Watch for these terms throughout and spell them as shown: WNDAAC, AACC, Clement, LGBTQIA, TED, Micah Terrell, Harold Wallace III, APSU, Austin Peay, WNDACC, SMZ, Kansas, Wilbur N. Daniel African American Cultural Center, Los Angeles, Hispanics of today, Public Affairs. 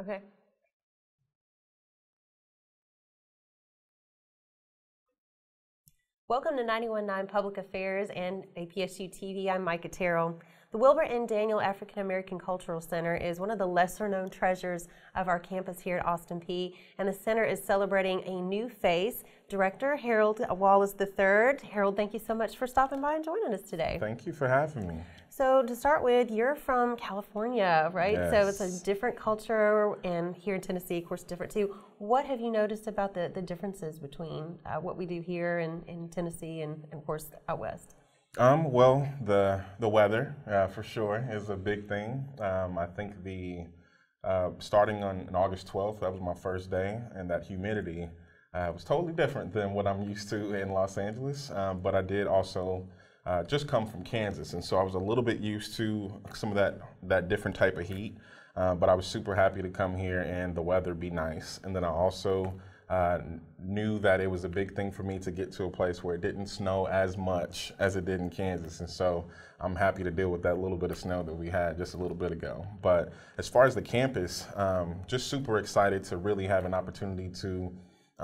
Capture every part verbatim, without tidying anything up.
Okay. Welcome to ninety-one point nine Public Affairs and A P S U T V. I'm Micah Terrell. The Wilbur N. Daniel African American Cultural Center is one of the lesser-known treasures of our campus here at Austin Peay, and the center is celebrating a new face, Director Harold Wallace the third. Harold, thank you so much for stopping by and joining us today. Thank you for having me. So to start with, you're from California, right? Yes. So it's a different culture, and here in Tennessee, of course, different too. What have you noticed about the, the differences between uh, what we do here in, in Tennessee and, and, of course, out west? Um, well, the the weather uh, for sure is a big thing. Um, I think the uh, starting on, on August twelfth, that was my first day, and that humidity uh, was totally different than what I'm used to in Los Angeles. Um, but I did also uh, just come from Kansas, and so I was a little bit used to some of that that different type of heat. Uh, but I was super happy to come here and the weather be nice. And then I also Uh, knew that it was a big thing for me to get to a place where it didn't snow as much as it did in Kansas, and so I'm happy to deal with that little bit of snow that we had just a little bit ago. But as far as the campus, um, just super excited to really have an opportunity to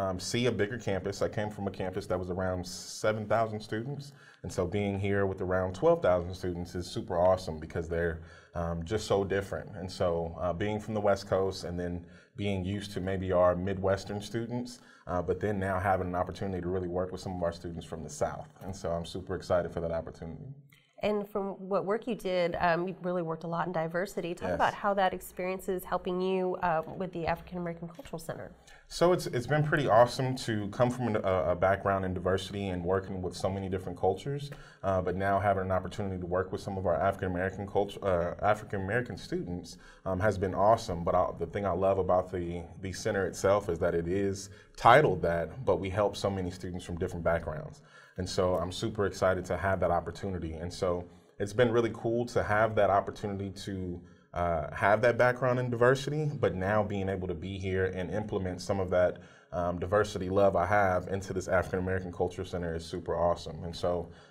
um, see a bigger campus. I came from a campus that was around seven thousand students, and so being here with around twelve thousand students is super awesome because they're um, just so different. And so uh, being from the West Coast and then being used to maybe our Midwestern students, uh, but then now having an opportunity to really work with some of our students from the South. And so I'm super excited for that opportunity. And from what work you did, um, you really worked a lot in diversity. Talk yes. about how that experience is helping you uh, with the African American Cultural Center. So it's, it's been pretty awesome to come from a, a background in diversity and working with so many different cultures, uh, but now having an opportunity to work with some of our African American culture, uh, African American students um, has been awesome. But I, the thing I love about the, the center itself is that it is titled that, but we help so many students from different backgrounds. And so I'm super excited to have that opportunity. And so it's been really cool to have that opportunity to Uh, have that background in diversity, but now being able to be here and implement some of that um, diversity love I have into this African American Cultural Center is super awesome. And so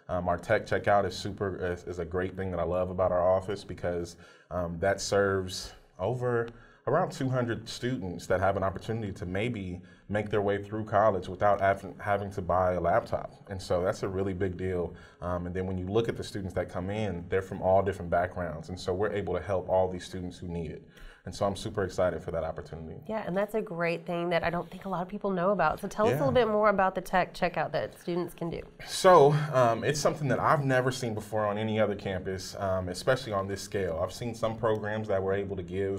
um, our tech checkout is super is, is a great thing that I love about our office, because um, that serves over around two hundred students that have an opportunity to maybe make their way through college without having to buy a laptop. And so that's a really big deal. Um, and then when you look at the students that come in, they're from all different backgrounds. And so we're able to help all these students who need it. And so I'm super excited for that opportunity. Yeah, and that's a great thing that I don't think a lot of people know about. So tell yeah. us a little bit more about the tech checkout that students can do. So um, it's something that I've never seen before on any other campus, um, especially on this scale. I've seen some programs that were able to give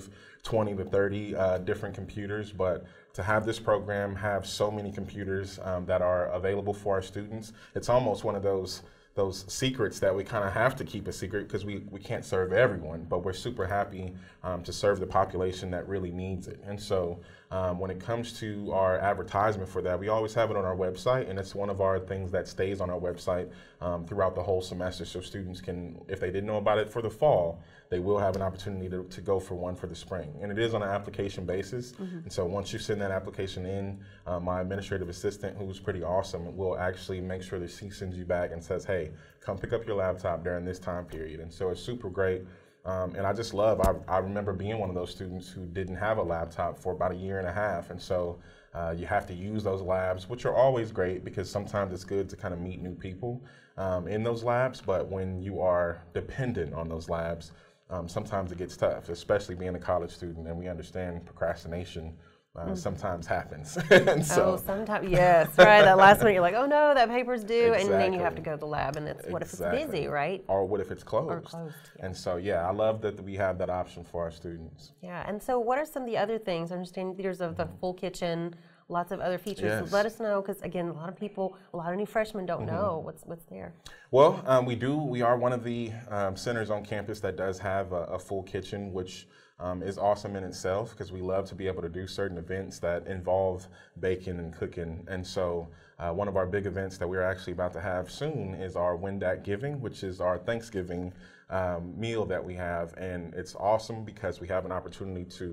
twenty to thirty uh, different computers, but to have this program have so many computers um, that are available for our students, it's almost one of those those secrets that we kind of have to keep a secret, because we, we can't serve everyone, but we're super happy um, to serve the population that really needs it. And so um, when it comes to our advertisement for that, we always have it on our website, and it's one of our things that stays on our website um, throughout the whole semester, so students can, if they didn't know about it for the fall, they will have an opportunity to, to go for one for the spring. And it is on an application basis, mm-hmm. and so once you send that application in, uh, my administrative assistant, who's pretty awesome, will actually make sure that she sends you back and says, hey, come pick up your laptop during this time period. And so it's super great. Um, and I just love, I, I remember being one of those students who didn't have a laptop for about a year and a half. And so uh, you have to use those labs, which are always great, because sometimes it's good to kind of meet new people um, in those labs. But when you are dependent on those labs, um, sometimes it gets tough, especially being a college student, and we understand procrastination Uh, mm. sometimes happens. And so, oh, sometimes, yes, right, that last minute you're like, oh no, that paper's due, exactly. and then you have to go to the lab, and it's, what exactly. if it's busy, right? Or what if it's closed? Or closed, yeah. And so, yeah, I love that we have that option for our students. Yeah, and so what are some of the other things? I understand there's a, the mm-hmm. full kitchen, lots of other features, yes. so let us know, because again, a lot of people, a lot of new freshmen don't mm-hmm. know what's what's there. Well, um, we do, we are one of the um, centers on campus that does have a, a full kitchen, which Um, is awesome in itself, because we love to be able to do certain events that involve baking and cooking. And so uh, one of our big events that we're actually about to have soon is our W N D A C Giving, which is our Thanksgiving um, meal that we have. And it's awesome because we have an opportunity to,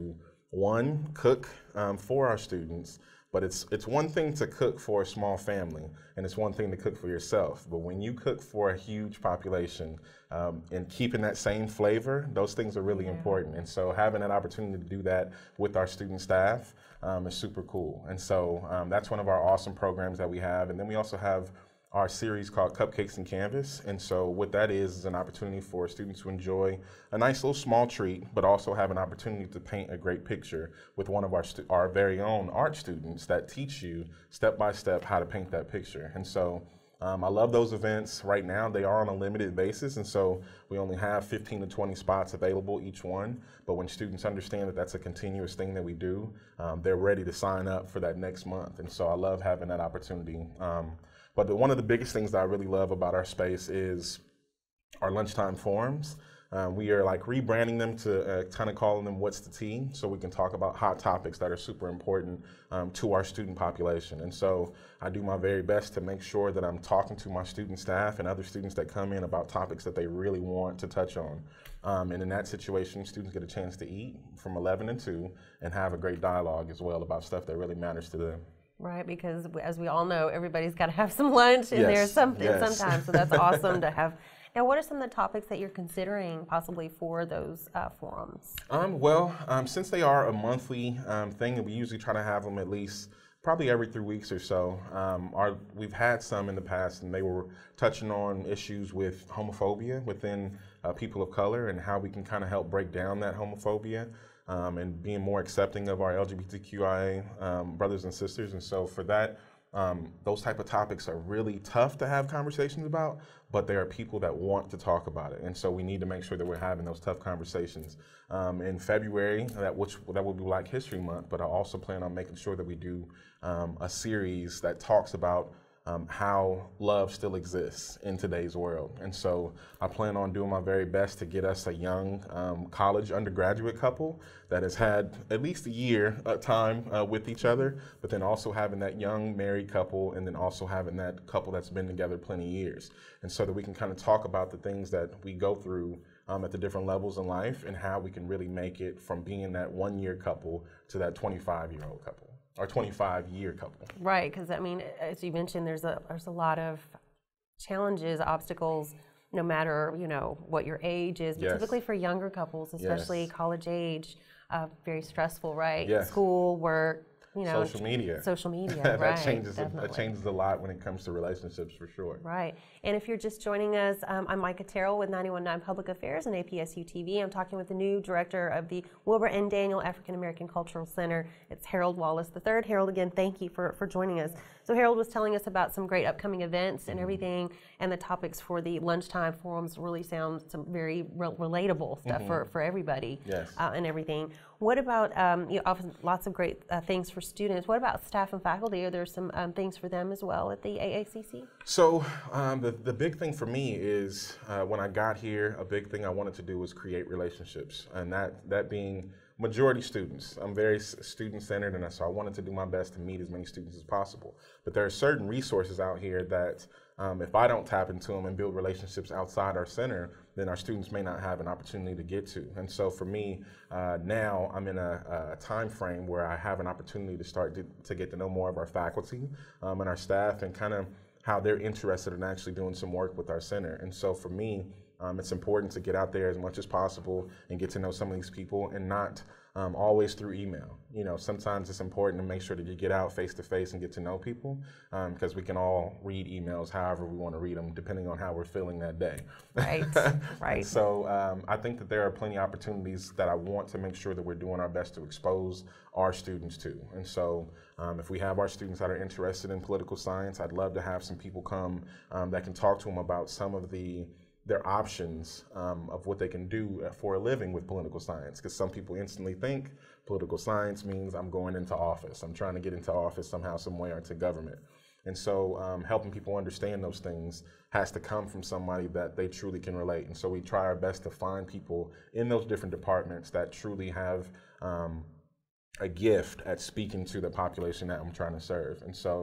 one, cook um, for our students, But it's, it's one thing to cook for a small family, and it's one thing to cook for yourself. But when you cook for a huge population, um, and keeping that same flavor, those things are really yeah. important. And so having an opportunity to do that with our student staff um, is super cool. And so um, that's one of our awesome programs that we have. And then we also have our series called Cupcakes and Canvas. And so what that is is an opportunity for students to enjoy a nice little small treat, but also have an opportunity to paint a great picture with one of our, our very own art students that teach you step by step how to paint that picture. And so um, I love those events. Right now they are on a limited basis, and so we only have fifteen to twenty spots available each one. But when students understand that that's a continuous thing that we do, um, they're ready to sign up for that next month. And so I love having that opportunity. Um, But the, one of the biggest things that I really love about our space is our lunchtime forums. Um, we are like rebranding them to uh, kind of calling them What's the Tea, so we can talk about hot topics that are super important um, to our student population. And so I do my very best to make sure that I'm talking to my student staff and other students that come in about topics that they really want to touch on. Um, and in that situation, students get a chance to eat from eleven and two and have a great dialogue as well about stuff that really matters to them. Right, because as we all know, everybody's got to have some lunch in yes, there something yes. sometimes, so that's awesome to have. Now, what are some of the topics that you're considering possibly for those uh, forums? Um, well, um, since they are a monthly um, thing, we usually try to have them at least probably every three weeks or so. Um, our, we've had some in the past, and they were touching on issues with homophobia within uh, people of color and how we can kind of help break down that homophobia. Um, and being more accepting of our L G B T Q I A um, brothers and sisters. And so for that, um, those type of topics are really tough to have conversations about, but there are people that want to talk about it. And so we need to make sure that we're having those tough conversations. Um, in February, that, which, that will be Black History Month, but I also plan on making sure that we do um, a series that talks about Um, how love still exists in today's world. And so I plan on doing my very best to get us a young um, college undergraduate couple that has had at least a year uh, time uh, with each other, but then also having that young married couple, and then also having that couple that's been together plenty of years. And so that we can kind of talk about the things that we go through Um, at the different levels in life, and how we can really make it from being that one year couple to that twenty-five year old couple. Or twenty-five year couple. Right, because I mean, as you mentioned, there's a there's a lot of challenges, obstacles, no matter you know what your age is. But yes. Typically for younger couples, especially yes. college age, uh, very stressful, right? Yes. School, work, you know, social media. Social media, that right? Changes a, that changes a lot when it comes to relationships, for sure. Right, and if you're just joining us, um, I'm Micah Terrell with ninety-one point nine Public Affairs and A P S U T V. I'm talking with the new director of the Wilbur N. Daniel African American Cultural Center. It's Harold Wallace the third. Harold, again, thank you for, for joining us. So Harold was telling us about some great upcoming events and everything, and the topics for the lunchtime forums really sound some very re relatable stuff mm-hmm. for, for everybody yes. uh, and everything. What about, um, you know, lots of great uh, things for students. What about staff and faculty? Are there some um, things for them as well at the A A C C? So um, the, the big thing for me is uh, when I got here, a big thing I wanted to do was create relationships, and that, that being majority students. I'm very student-centered, and so I wanted to do my best to meet as many students as possible. But there are certain resources out here that um, if I don't tap into them and build relationships outside our center, then our students may not have an opportunity to get to. And so for me, uh, now I'm in a, a time frame where I have an opportunity to start to, to get to know more of our faculty um, and our staff, and kind of how they're interested in actually doing some work with our center. And so for me, Um, it's important to get out there as much as possible and get to know some of these people, and not um, always through email. You know, sometimes it's important to make sure that you get out face to face and get to know people, because um, we can all read emails however we want to read them, depending on how we're feeling that day. Right, right. So um, I think that there are plenty of opportunities that I want to make sure that we're doing our best to expose our students to. And so um, if we have our students that are interested in political science, I'd love to have some people come um, that can talk to them about some of the their options um, of what they can do for a living with political science, because some people instantly think political science means I'm going into office, I'm trying to get into office somehow, some way, or into government. And so um, helping people understand those things has to come from somebody that they truly can relate. And so we try our best to find people in those different departments that truly have um, a gift at speaking to the population that I'm trying to serve. And so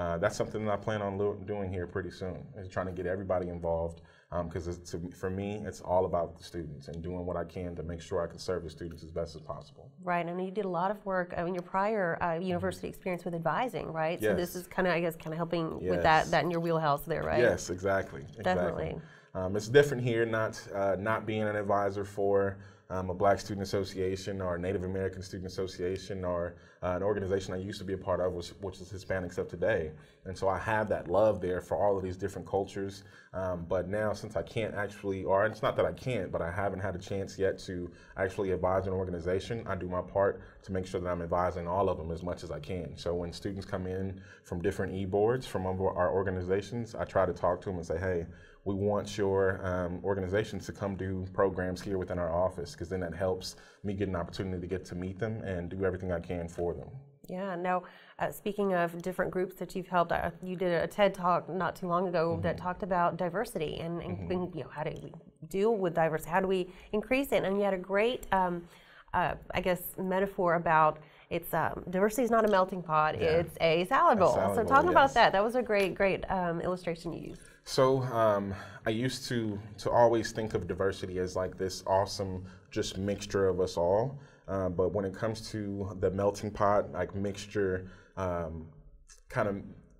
uh, that's something that I plan on doing here pretty soon, is trying to get everybody involved because um, for me, it's all about the students and doing what I can to make sure I can serve the students as best as possible. Right, and you did a lot of work. I mean, your prior uh, university experience with advising, right? Yes. So this is kind of, I guess, kind of helping yes. with that, that in your wheelhouse there, right? Yes, exactly. Definitely. Exactly. Um, it's different here, not uh, not being an advisor for um, a Black Student Association or a Native American Student Association or uh, an organization I used to be a part of, which, which is Hispanics of Today. And so I have that love there for all of these different cultures. Um, but now, since I can't actually, or it's not that I can't, but I haven't had a chance yet to actually advise an organization, I do my part to make sure that I'm advising all of them as much as I can. So when students come in from different e-boards from our organizations, I try to talk to them and say, hey, we want your um, organizations to come do programs here within our office, because then that helps me get an opportunity to get to meet them and do everything I can for them. Yeah, now uh, speaking of different groups that you've helped, uh, you did a TED Talk not too long ago mm-hmm. that talked about diversity and, and mm-hmm. you know, how do we deal with diversity, how do we increase it? And you had a great, um, uh, I guess, metaphor about it's um, diversity is not a melting pot, yeah. it's a salad bowl. A salad so bowl, talk yes. about that. That was a great, great um, illustration you used. So um, I used to, to always think of diversity as like this awesome just mixture of us all. Uh, but when it comes to the melting pot, like mixture um, kind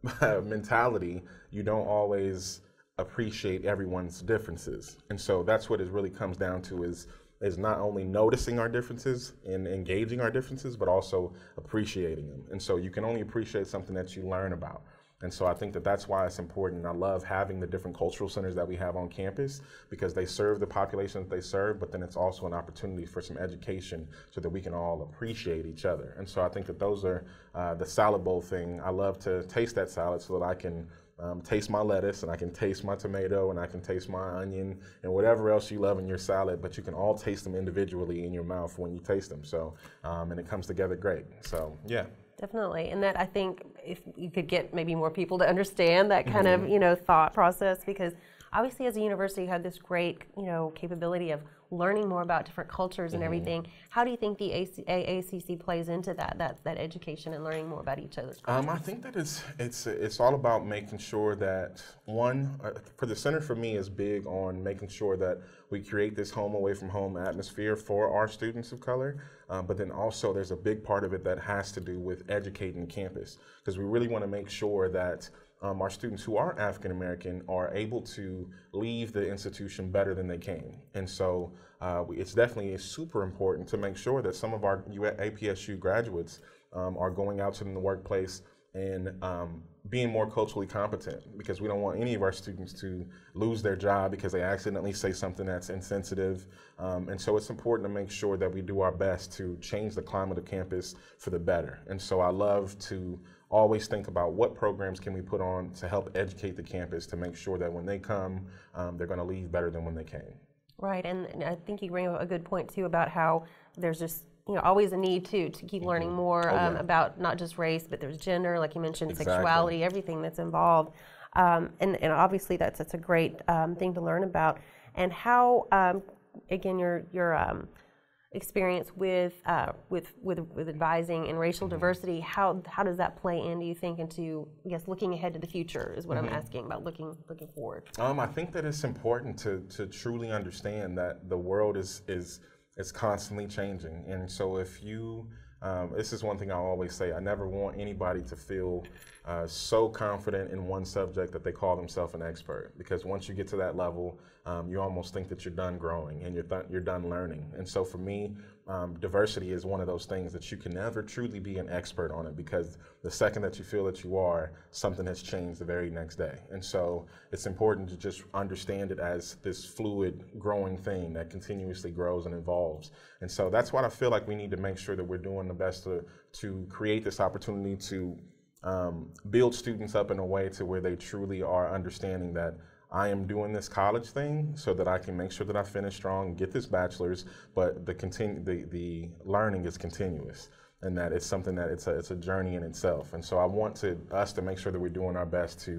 of mentality, you don't always appreciate everyone's differences. And so that's what it really comes down to is, is not only noticing our differences and engaging our differences, but also appreciating them. And so you can only appreciate something that you learn about. And so I think that that's why it's important. I love having the different cultural centers that we have on campus, because they serve the population that they serve, but then it's also an opportunity for some education so that we can all appreciate each other. And so I think that those are uh, the salad bowl thing. I love to taste that salad so that I can um, taste my lettuce and I can taste my tomato and I can taste my onion and whatever else you love in your salad, but you can all taste them individually in your mouth when you taste them. So, um, and it comes together great. So, yeah. Definitely, and that I think if you could get maybe more people to understand that kind mm-hmm. of, you know, thought process, because obviously as a university you have this great, you know, capability of learning more about different cultures and mm-hmm. everything. How do you think the A A C C plays into that, that, that education and learning more about each other's cultures? Um, I think that it's, it's, it's all about making sure that, one, uh, for the center for me is big on making sure that we create this home away from home atmosphere for our students of color, um, but then also there's a big part of it that has to do with educating campus, because we really want to make sure that Um, our students who are African American are able to leave the institution better than they came. And so uh, we, it's definitely super important to make sure that some of our A P S U graduates um, are going out to the workplace and um, being more culturally competent, because we don't want any of our students to lose their job because they accidentally say something that's insensitive. Um, and so it's important to make sure that we do our best to change the climate of campus for the better. And so I love to always think about what programs can we put on to help educate the campus to make sure that when they come, um, they're going to leave better than when they came. Right, and, and I think you bring up a good point too about how there's just, you know, always a need to to keep mm-hmm. learning more oh, um, yeah. about not just race, but there's gender, like you mentioned, exactly. sexuality, everything that's involved, um, and and obviously that's that's a great um, thing to learn about. And how um, again, your your um, experience with, uh, with with with advising and racial mm-hmm. diversity, how how does that play in, do you think, into, I guess, looking ahead to the future is what mm-hmm. I'm asking about, looking looking forward. Um, I think that it's important to to truly understand that the world is is is constantly changing, and so if you, um, this is one thing I always say, I never want anybody to feel uh, so confident in one subject that they call themselves an expert, because once you get to that level, Um, you almost think that you're done growing and you're, th you're done learning. And so for me, um, diversity is one of those things that you can never truly be an expert on it, because the second that you feel that you are, something has changed the very next day. And so it's important to just understand it as this fluid, growing thing that continuously grows and evolves. And so that's why I feel like we need to make sure that we're doing the best to, to create this opportunity to um, build students up in a way to where they truly are understanding that I am doing this college thing so that I can make sure that I finish strong, get this bachelor's, but the continu the, the learning is continuous, and that it's something that it's a, it's a journey in itself. And so I want to, us to make sure that we're doing our best to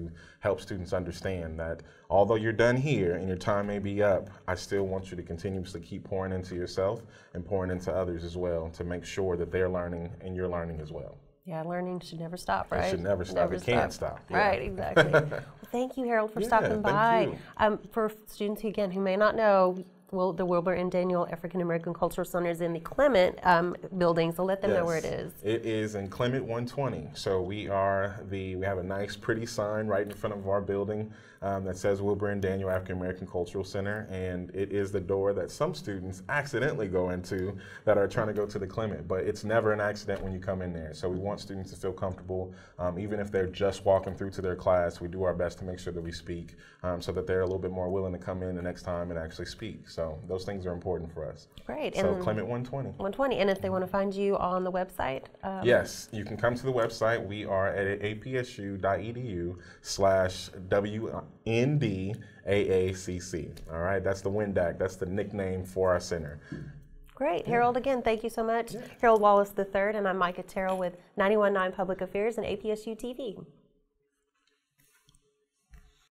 help students understand that although you're done here and your time may be up, I still want you to continuously keep pouring into yourself and pouring into others as well to make sure that they're learning and you're learning as well. Yeah, learning should never stop, right? It should never stop. Never it stop. can't stop. Yeah. Right, exactly. Well, thank you, Harold, for yeah, stopping by. Thank you. Um, for students, again, who may not know, well, the Wilbur N. Daniel African American Cultural Center is in the Clement um, building, so let them yes. know where it is. It is in Clement one twenty. So we are the we have a nice, pretty sign right in front of our building um, that says Wilbur N. Daniel African American Cultural Center, and it is the door that some students accidentally go into that are trying to go to the Clement. But it's never an accident when you come in there. So we want students to feel comfortable, um, even if they're just walking through to their class. We do our best to make sure that we speak um, so that they're a little bit more willing to come in the next time and actually speak. So So those things are important for us. Great. So and Clement one twenty. one twenty. And if they want to find you on the website? Um, yes, you can come to the website. We are at A P S U dot E D U slash W N D A A C C. All right, that's the W N D A C. That's the nickname for our center. Great. Yeah. Harold, again, thank you so much. Yeah. Harold Wallace the third, and I'm Micah Terrell with ninety-one point nine Public Affairs and A P S U T V.